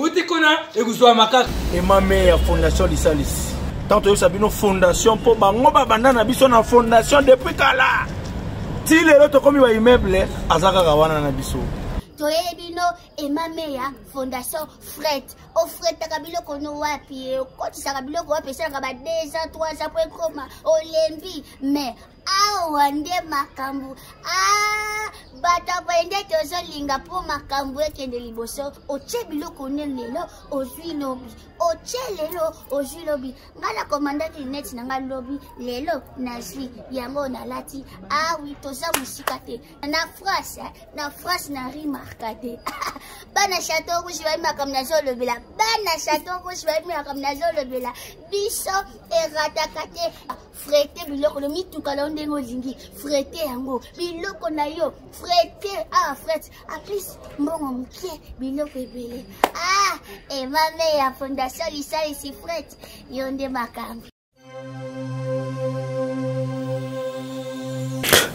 uti kuna ekuzwa makaka Emma Meya fondation lisalis. Tant que vous avez une fondation pour Bangoba Bandana, vous avez une fondation depuis que là. Si les autres comme ils meublent, Azaka Gawana Nabiso. Toi et ma mère, fondation Fret. Au Fret, tu as un peu de wapi. Quand tu as un peu de wapi, tu as deux ans, trois ans, après coma, Olympi. Mais, ah, Wande Makambu. Ah, Bata Wande, tu as un linga pour Makambu et qui est de l'Iboso. Au Tchébilo, qu'on est là, au Zuinobi. Au Tchélelo, au Zuinobi. Mala commandant du net, n'a pas lobby. Lélo, Nazri, Yango, Nalati. Ah oui, tu as un moussicate. Na France, na France, na Rimarcate. Bana château rouge va me comme nazo le bela. Bana château rouge va me comme nazo le bela. Biso et ratakate. Frete biloko mi tout kalonde ngozingi. Frete yango. Biloko na yo. Frete ah frete. A plus mbongo mkie biloko ebele. Ah et ma meilleure fondation lisa ici frete. Yonde makambi.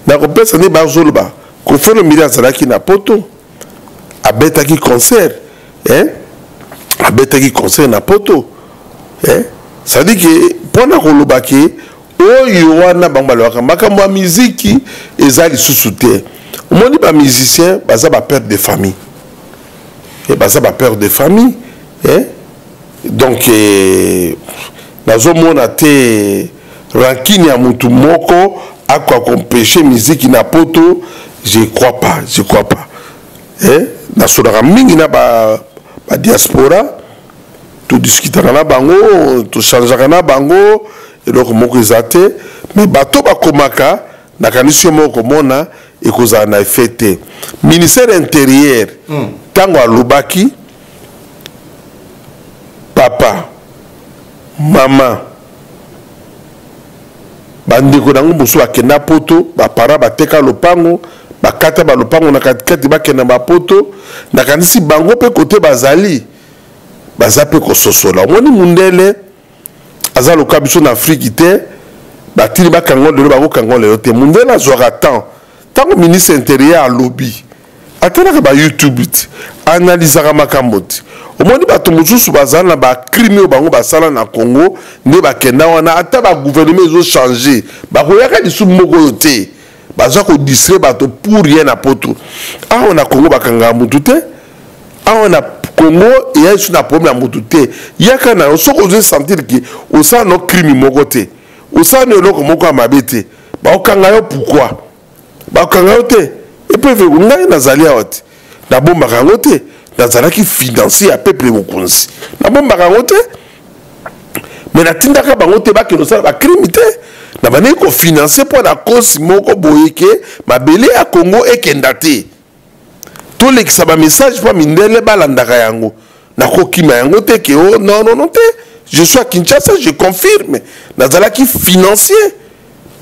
Na kopesa ni bazolba. Koffi Olomidé azala ki na poto. Abeta qui concerne, hein? Abeta qui concerne na poto, hein? Ça dit que pendant qu'on le baquet, oh yoana bangaloaka, makamwa musique ezali sous-souté. Au moment où musicien, baza ba perte de famille, et baza ba perte de famille, hein? Donc nazo mona te rankine ya mutu moko akwa kompêcher musique na poto, je crois pas, je crois pas, hein? Dans ce domaine, na ba ba diaspora, tout discutera na bango, tout changera na bango, et donc moko ezate, mais bato ba komaka na kanisio moko mona et koza na fête. Ministère intérieur, tango alubaki, papa, maman, bandeko nango musu akenda poto, ba para ba teka lopango. Bakata balopango na katikati bakena bapoto na kanisi bango pe kote bazali bazape ko sosola moni mundele azalo kabiso na Afrique te batili bakango de bako kango le te mundele azora tant tant ministre intérieur lobby atena ba YouTube analyser makambo au moni bato mususu bazana ba crime bango basala na Congo ne bakenda wana ata ba gouvernement zo changer bakoyaka disu moko te. Bazako disait bato pour rien à poto. Ah on a Congo bakanga mutute. Ah on a Congo et il y a un problème mutute. Yaka na osoko je sentir que au sein nos crimes mogoté. Au sein nos loko moko amabete. Ba okanga yo pourquoi? Ba okanga te. Et puis ngai nazali out. Na bomba kango te. Nazala ki financer à peuple mokonzi. Na bomba kango te. Mais na tindaka bango te ba ke no sala ba crime te. Nabaneko financer pour la cause moko boyeke mabele a Congo et kendate. Tout les ça va message pas mindele balandaka yango. Na kokima yango te ke oh non non non te. Je suis à Kinshasa, je confirme. Nazalaki financier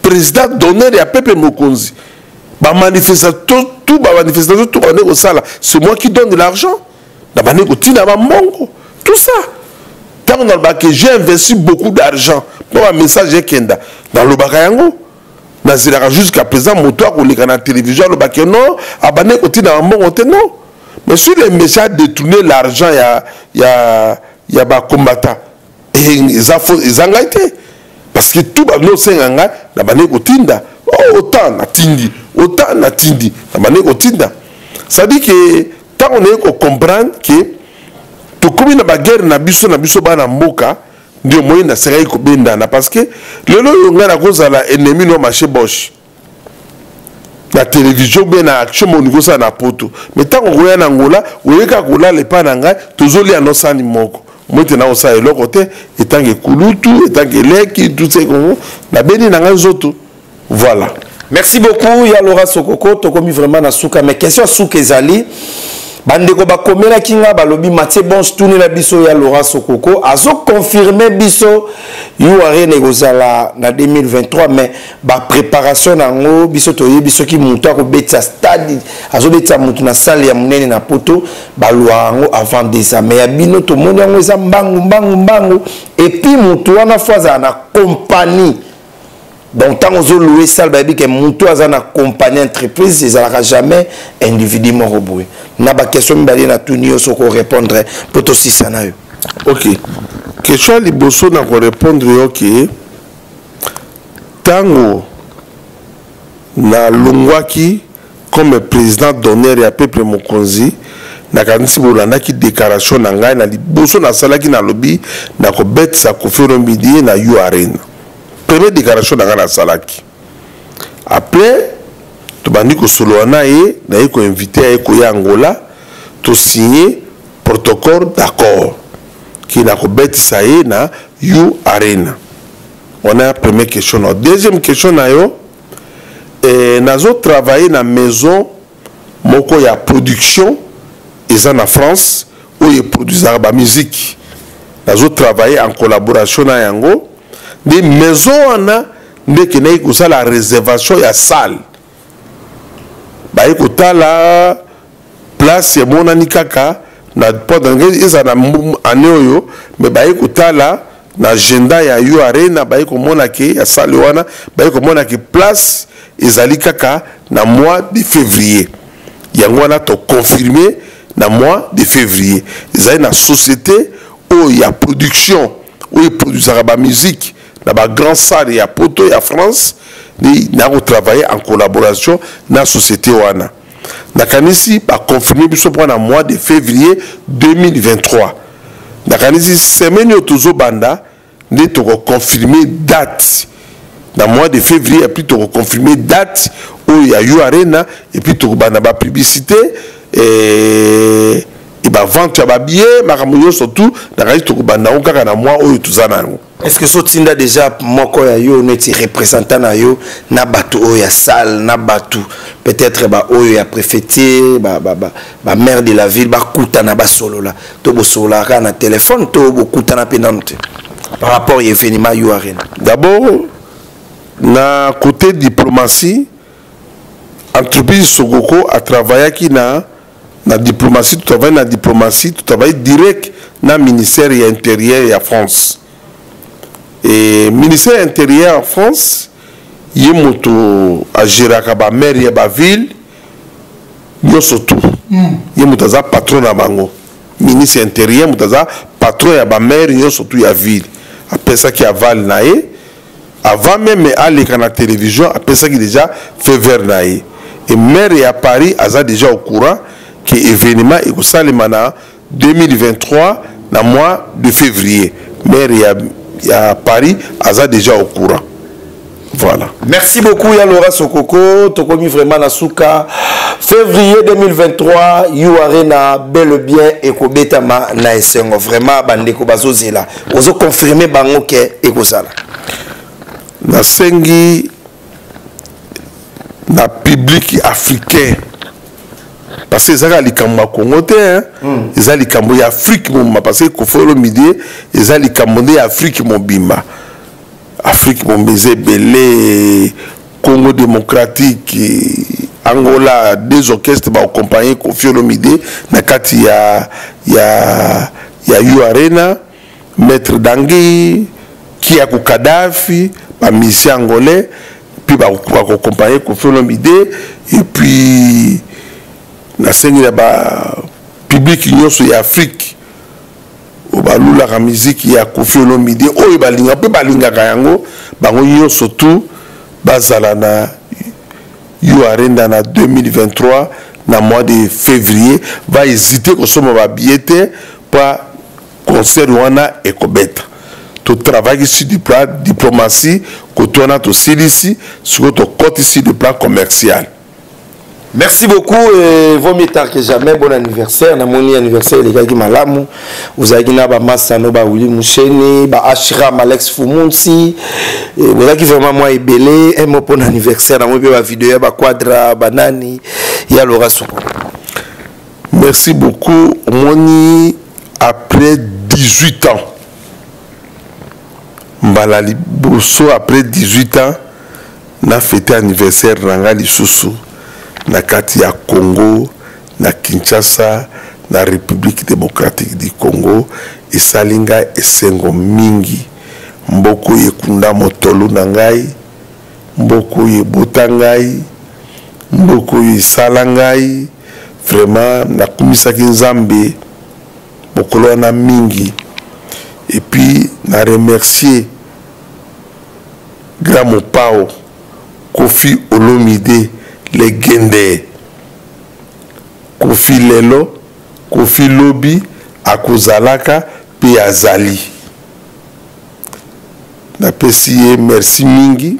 président d'honneur et à peuple mokonzi. Ba manifestation tout ba manifestation tout on est au sala. C'est moi qui donne de l'argent. Nabaneko tina ba mongo. Tout ça. Tant que j'ai investi beaucoup d'argent pour un message Kenda dans le Bakayango, jusqu'à présent, mon toit pour les canaux télévision, le Bakayango, non, abonné côté dans un bon côté, non. Mais sur les messages détourner l'argent, il y a il y a combattant et ils ont ils ont été parce que tout le monde s'est engagé dans le Bakayango. Oh, autant n'attendit, autant n'attendit dans le Bakayango. Ça dit que tant on est au comprendre que comme la guerre n'a biso n'a biso ba na mboka ndio moyen na serai ko benda na parce que lelo yonga na cause la ennemi no marché boche la télévision bien na action au niveau ça na poto mais tant on roya na ngola oyeka kola le pa na ngai tozoli anosani moko moite na osa eloko te etange kulutu etange leki tout ce qu'on na beni na nzoto voilà. Merci beaucoup ya Laurent Sokoko tokomi vraiment na souka mais question souka ezali bandeko bakomela kinga balobi Mathieu Bonchier tourner la biso ya Laurent Sokoko azo confirmer biso U Arena kozala na deux mille vingt-trois mais ba préparation nango biso toye biso ki monta ko beta stade azo beta montu na salle ya munene na poto balwango avant décembre ya bino to mona ngo za mbangu mbangu mbangu et puis montu wana fois na compagnie donc tant ozo louer salle baby que montu azana compagnie entreprise ezalaka jamais individu mo roboué. Na ba question mbali na tunio soko répondre poto si ça na yo. OK. Question liboso na ko répondre yo ke tango na longwaki comme président d'honneur ya peuple mokonzi na kanisi bolanda ki déclaration na ngai na liboso na salaki na lobby na ko bet sa Koffi Olomidé na U Arena. Première déclaration na ngai na salaki. Après to bandi ko soloana e na e ko invité e ko ya Angola to signer protocole d'accord qui na ko betisa e na U Arena. On a la première question. La deuxième question na yo eh nazo travailler na maison moko ya production eza na France où ils produisent ba musique. Nazo travailler en collaboration na yango des maisons ana ndeke na ko sala la réservation ya salle. Bah écoute la place et mon anikaka n'a pas d'engagé ils en ont anéoyo mais bah écoute la l'agenda ya U Arena bah écoute mon aki ya saluana bah écoute mon aki place ils alikaka na mois de février yango na to confirmé na mois de février ils aient na société où il y a production où ils produisent la musique na ba grand salle ya poto ya France. Nous avons travaillé en collaboration dans la société O A N A. Nous avons confirmé le mois de février deux mille vingt-trois. Nous avons semaine confirmé la date. Dans le mois de février, nous avons confirmé la date où il y a eu Arena et puis nous avons la publicité et la vente de billets, mais surtout nous avons mois où est-ce que sotinda déjà moi ko ya yo neti représentant na yo na batu o ya salle na batu peut-être ba o ya préfecture ba ba ba maire de la ville ba kutana ba solo la to bo sola ka na téléphone to bo kutana penante par rapport à l'événement U Arena. D'abord na côté diplomatie entreprise Sokoko a travaillé qui na na diplomatie tout travail na diplomatie tout travail direct na ministère et intérieur et à France. Et ministère intérieur en France, il y a moto à Girakaba, maire et à ville, il y a surtout. Il y a un patron à Bango. Ministère intérieur, il y a un patron à maire et surtout à ville. Après ça, il y a Val Naé. Avant même aller à la télévision, après ça, il y a déjà Février Naé. Et maire et à Paris, il y a déjà au courant que l'événement est au Salimana deux mille vingt-trois, dans le mois de février. Maire et à à Paris, Aza déjà au courant. Voilà. Merci beaucoup, ya Laurent Sokoko. Tokomi vraiment na souka. Février deux mille vingt-trois, U Arena, bel bien, eko betama na esengo. Vraiment, bandeko bazo zela. Ozo confirmer bango ke eko sala. nasengi na public africain parce que ezali likambo Congo te ezali likambo ya Afrique moma parce que Koffi Olomidé ezali likambo ya Afrique mobimba Afrique mombeze belé Congo démocratique Angola deux orchestres ba accompagner Koffi Olomidé na kati ya ya ya U Arena maître Dangui qui a Kadhafi ba mission angolais puis ba accompagner Koffi Olomidé et puis la scène public union sur l'Afrique au balou la musique ya Koffi Olomidé o balinga pe balinga yango bango yo surtout bazala na U Arena na deux mille vingt-trois na mois de février va hésiter ko somo ba billet pour concert wana et kobeta to travail sur du plan diplomatie ko tona to silici sur to côté ici du plan commercial. Merci beaucoup et vaut mieux tard que jamais. Bon anniversaire. Na moni anniversaire les gars qui malamu. Vous avez na ba masano ba Willy Musheni, ba Ashira Alex Fumunsi. Vous avez vraiment moi ebelé un mot pour anniversaire. Na moi ba vidéo ba quadra banani ya Laurent Sokoko. Merci beaucoup moni après dix-huit ans. Mbalali Bosso après dix-huit ans na fêté anniversaire nanga lisusu. Na kati ya Congo, na Kinshasa, na République démocratique du Congo, et salinga esengo mingi. Mboko yekunda motolo nangai, mboko yebotangai, mboko yesalangai, vraiment na kumisa kinzambe, bokolo na mingi. Et puis na remercier grand mopao Koffi Olomidé. Les Gendé, Koffi Lelo, Koffi Lobi, Akozalaka, Piazali. Na pesi merci mingi.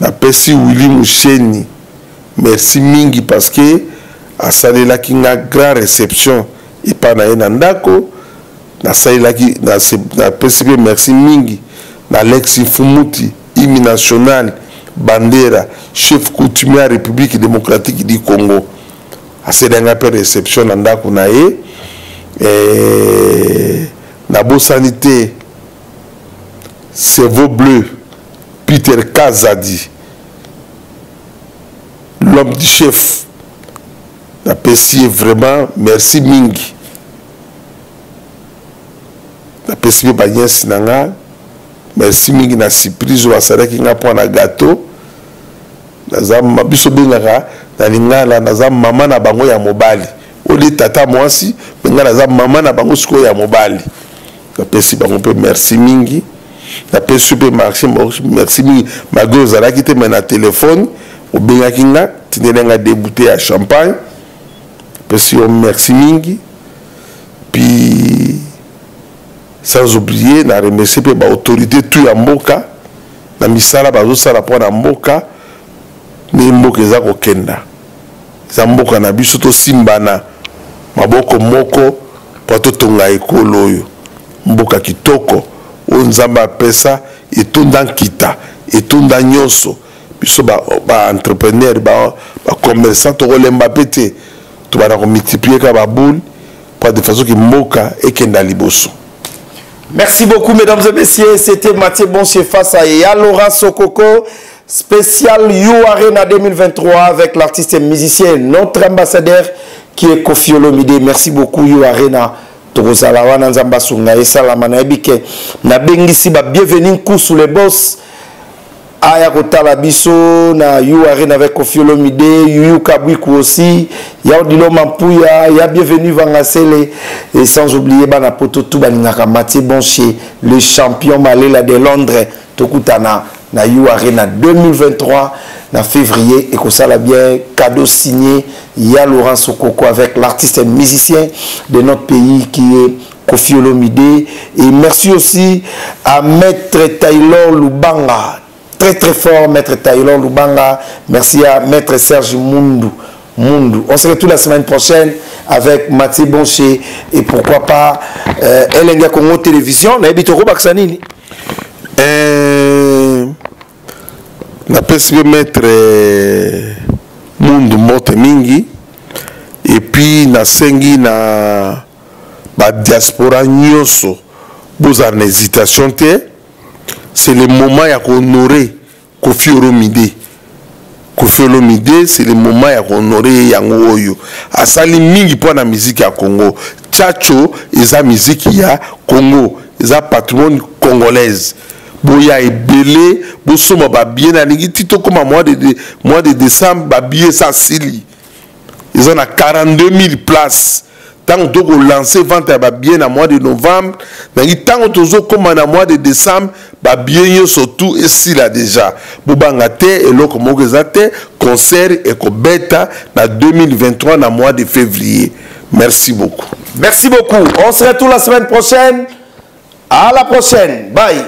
Na pesi Willy Moucheni, merci mingi parce que à Salela qui n'a grande réception et pas na Enandako. Na Salela qui na pesi merci mingi. Na Alexis Fumuti, hymne national. Bandera, chef coutumier à République démocratique du Congo. A ce dernier peu de réception, on a eu la bonne sanité, cerveau bleu, Peter Pazadi, l'homme du chef. J'apprécie vraiment, merci Mingi. J'apprécie Bagnes Nanga. Merci mingi na surprise wa sala ki nga pona gâteau nazam mabiso benga na lingala nazam mama na bango ya mobali oli tata mwasi benga nazam mama na bango siko ya mobali na pesi bango pe merci mingi na pesi pe merci mingi mago zala ki te mena téléphone o benga ki nga tinenga débouter à champagne pesi o merci mingi puis sans oublier na remercier pe ba autorité tout ya mboka na misala bazo sala pona mboka ne mboka za ko kenda za mboka na biso to simbana maboko moko po to tonga ekolo yo mboka kitoko o nzamba pesa etunda nkita etunda nyoso biso ba ba entrepreneur ba ba commerçant to lemba pete to ba ko multiplier ka ba boule pa de façon ki mboka ekenda liboso. Merci beaucoup, mesdames et messieurs. C'était Mathieu Bonchier face à Yaya Laurent Sokoko, spécial U Arena deux mille vingt-trois avec l'artiste et musicien, notre ambassadeur qui est Koffi Olomidé. Merci beaucoup, U Arena. Torozalawa Nanzambasunga et Salamanaibike. Nabengisi, bienvenue sous les boss. Aya Kotala Bisso, na U Arena avec Koffi Olomidé, Yu Kabwiku aussi, Yaudilo Mampouya, Ya Bienvenue Vangasele, et sans oublier Banapoto Toubaninaka, Mathieu Bonchier, le champion Malela de Londres, Tokutana, na U Arena deux mille vingt-trois, na février, et Kosala bien, cadeau signé, Yaya Laurent Sokoko avec l'artiste et musicien de notre pays qui est Koffi Olomidé, et merci aussi à Maître Taylor Lubanga. Très très fort, Maître Taylor Lubanga. Merci à Maître Serge Mundo. Mundo. On se retrouve la semaine prochaine avec Mathieu Bonchier et pourquoi pas euh, Elenga Congo Télévision. Mais Bitoro Baksanini. Euh... napesi maître mundu mote mingi et puis nasengi na ba diaspora nyoso boza na hésitation te, c'est le moment ya honorer Koffi Olomidé. Koffi Olomidé, c'est le moment ya honorer yango oyo. Asali mingi pour la musique ya Congo. Tchacho, eza musique ya Congo, eza patrimoine congolaise. Boya ebele, bosoma ba bien na ngi tito comme mois de mois de décembre ba bien ça sili. Ils ont quarante-deux mille places. Tant que vous lancez vente à bien à mois de novembre, tant que vous comme à mois de décembre, bien surtout ici là déjà. Boubangate et l'autre mogezate, concert et kobeta dans deux mille vingt-trois dans mois de février. Merci beaucoup. Merci beaucoup. On se retrouve la semaine prochaine. À la prochaine. Bye.